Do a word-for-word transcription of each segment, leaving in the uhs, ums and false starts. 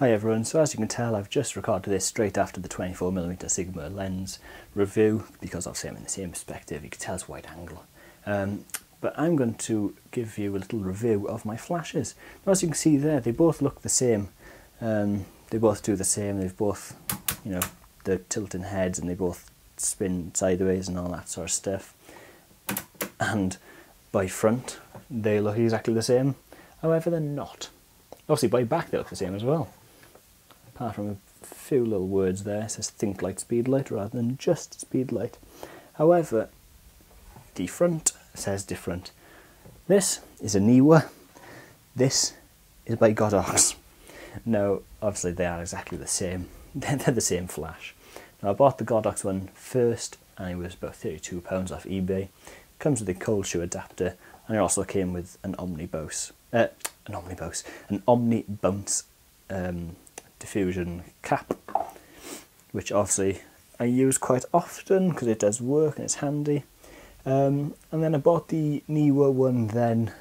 Hi everyone, so as you can tell I've just recorded this straight after the twenty-four millimeter Sigma lens review because obviously I'm in the same perspective, you can tell it's wide angle. Um, but I'm going to give you a little review of my flashes. Now as you can see there, they both look the same, um, they both do the same, they've both, you know, they're tilting heads and they both spin sideways and all that sort of stuff. And by front, they look exactly the same, however they're not. Obviously by back they look the same as well. Apart from a few little words there, it says think like Speedlite rather than just Speedlite. However, the front says different. This is a Neewer, this is by Godox. Now, obviously they are exactly the same, they're the same flash. Now I bought the Godox one first and it was about thirty-two pounds off eBay. It comes with a cold shoe adapter and it also came with an Omnibounce, uh, an Omnibounce, an Omnibounce, um, diffusion cap, which obviously I use quite often because it does work and it's handy. Um, and then I bought the Neewer one then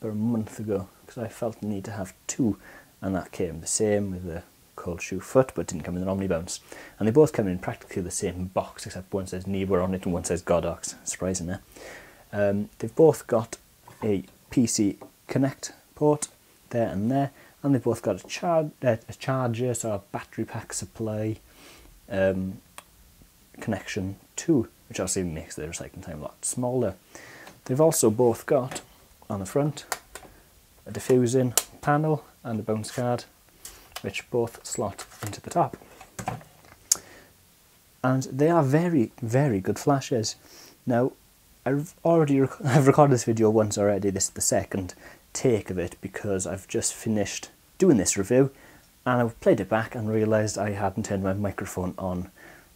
about a month ago because I felt the need to have two, and that came the same with the cold shoe foot, but it didn't come in an Omnibounce. And they both come in practically the same box, except one says Neewer on it and one says Godox. Surprising there. Um, they've both got a P C Connect port there and there. And they've both got a, char uh, a charger, so a battery pack supply um, connection too, which obviously makes the recycling time a lot smaller. They've also both got, on the front, a diffusing panel and a bounce card, which both slot into the top. And they are very, very good flashes. Now, I've already rec I've recorded this video once already, this is the second take of it because I've just finished doing this review and I played it back and realised I hadn't turned my microphone on,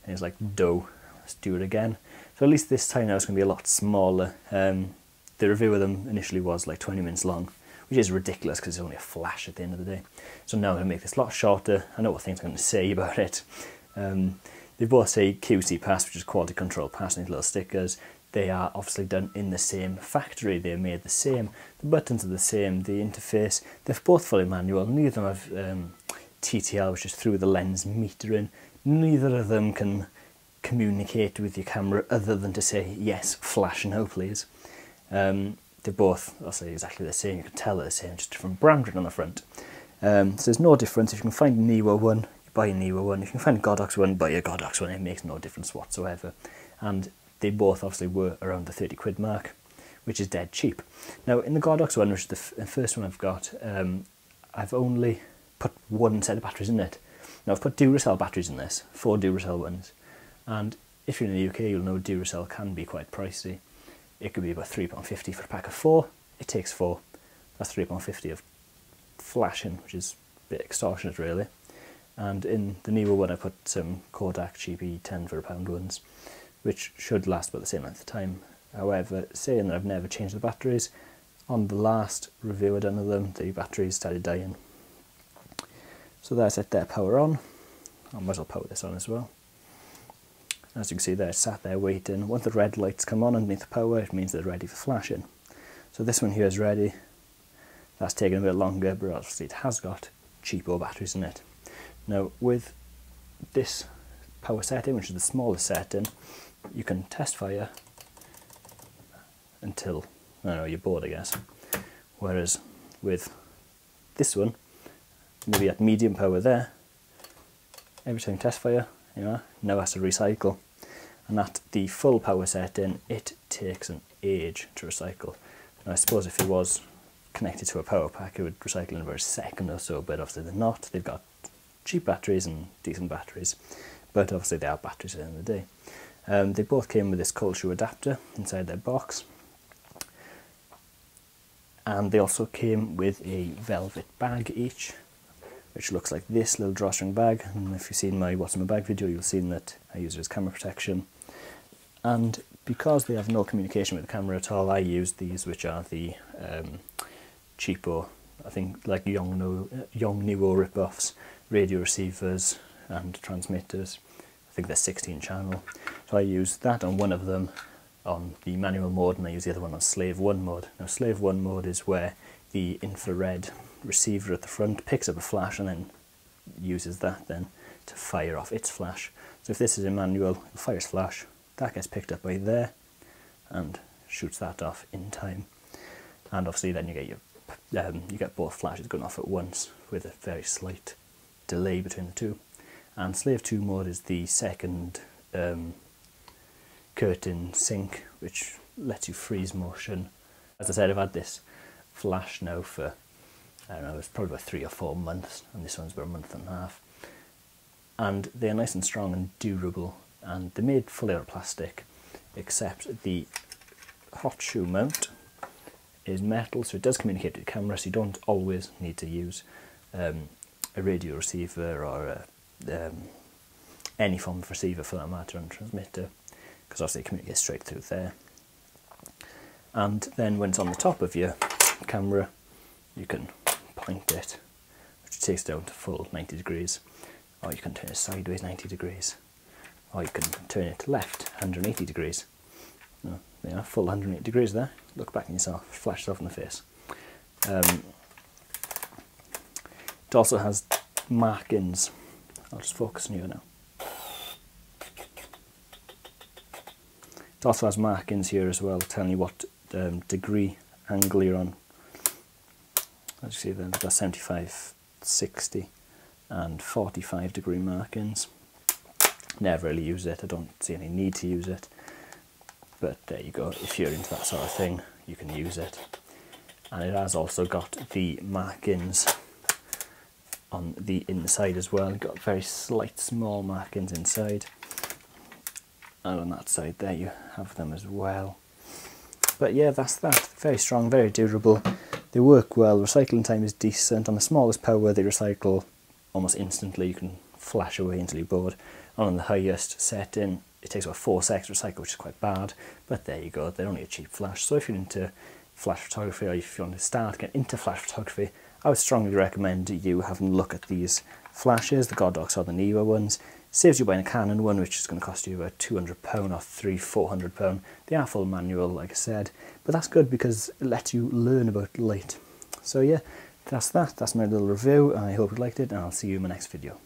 and it's like, doh, let's do it again. So at least this time now it's going to be a lot smaller. Um, the review of them initially was like twenty minutes long, which is ridiculous because it's only a flash at the end of the day. So now I'm going to make this a lot shorter. I know what things I'm going to say about it. Um, they both say Q C pass, which is quality control pass, and these little stickers. They are obviously done in the same factory, they're made the same, the buttons are the same, the interface, they're both fully manual, neither of them have um, T T L, which is through the lens metering, neither of them can communicate with your camera other than to say, yes, flash, no please. Um, they're both, I'll say, exactly the same, you can tell they're the same, just different branding on the front. Um, so there's no difference. If you can find a Neewer one, you buy a Neewer one, if you can find a Godox one, buy a Godox one, it makes no difference whatsoever. And they both obviously were around the thirty quid mark, which is dead cheap. Now in the Godox one, which is the first one I've got, um, I've only put one set of batteries in it. Now I've put Duracell batteries in this, four Duracell ones, and if you're in the U K you'll know Duracell can be quite pricey. It could be about three pounds fifty for a pack of four, it takes four, that's three pounds fifty of flashing, which is a bit extortionate really. And in the newer one I put some Kodak G P ten for a pound ones, which should last about the same length of time. However, saying that I've never changed the batteries, on the last review I done of them, the batteries started dying. So there I set their power on. I might as well power this on as well. As you can see there, it's sat there waiting. Once the red lights come on underneath the power, it means they're ready for flashing. So this one here is ready. That's taken a bit longer, but obviously it has got cheaper batteries in it. Now with this power setting, which is the smallest setting, you can test fire until, I don't know, you're bored I guess. Whereas with this one, maybe at medium power there, every time you test fire, you know, now it has to recycle. And at the full power setting, it takes an age to recycle. Now I suppose if it was connected to a power pack, it would recycle in about a second or so, but obviously they're not. They've got cheap batteries and decent batteries, but obviously they are batteries at the end of the day. Um, they both came with this cold shoe adapter inside their box, and they also came with a velvet bag each, which looks like this little drawstring bag, and if you've seen my what's in my bag video you'll see that I use it as camera protection. And because they have no communication with the camera at all, I use these, which are the um, cheapo, I think like Yongnuo, Yongnuo rip-offs, radio receivers and transmitters. I think they're sixteen channel. So I use that on one of them on the manual mode, and I use the other one on slave one mode. Now slave one mode is where the infrared receiver at the front picks up a flash and then uses that then to fire off its flash. So if this is in manual, it fires flash, that gets picked up by there and shoots that off in time. And obviously then you get your um, you get both flashes going off at once with a very slight delay between the two. And Slave two mode is the second um, curtain sync, which lets you freeze motion. As I said, I've had this flash now for, I don't know, it's probably about three or four months, and this one's about a month and a half. And they're nice and strong and durable, and they're made fully out of plastic, except the hot shoe mount is metal, so it does communicate to the camera, so you don't always need to use um, a radio receiver or a, um, any form of receiver for that matter, and transmitter, because obviously it communicates straight through there. And then when it's on the top of your camera, you can point it, which takes down to full ninety degrees, or you can turn it sideways ninety degrees, or you can turn it left one hundred eighty degrees. No, they are full one hundred eighty degrees there. Look back at yourself, flash yourself in the face. Um, it also has markings. I'll just focus on you now. It also has markings here as well, telling you what um, degree angle you're on. As you see there, that's seventy-five, sixty and forty-five degree markings. Never really use it, I don't see any need to use it. But there you go, if you're into that sort of thing, you can use it. And it has also got the markings on the inside as well. Got very slight, small markings inside. And on that side there you have them as well. But yeah, that's that. Very strong, very durable. They work well, recycling time is decent. On the smallest power they recycle almost instantly. You can flash away until you're bored. And on the highest setting, it takes about four seconds to recycle, which is quite bad, but there you go, they're only a cheap flash. So if you're into flash photography, or if you want to start getting into flash photography, I would strongly recommend you having a look at these flashes, the Godox or the Neewer ones. Saves you buying a Canon one, which is going to cost you about two hundred pounds or three hundred, four hundred pounds. They are full manual, like I said, but that's good because it lets you learn about light. So yeah, that's that. That's my little review, and I hope you liked it, and I'll see you in my next video.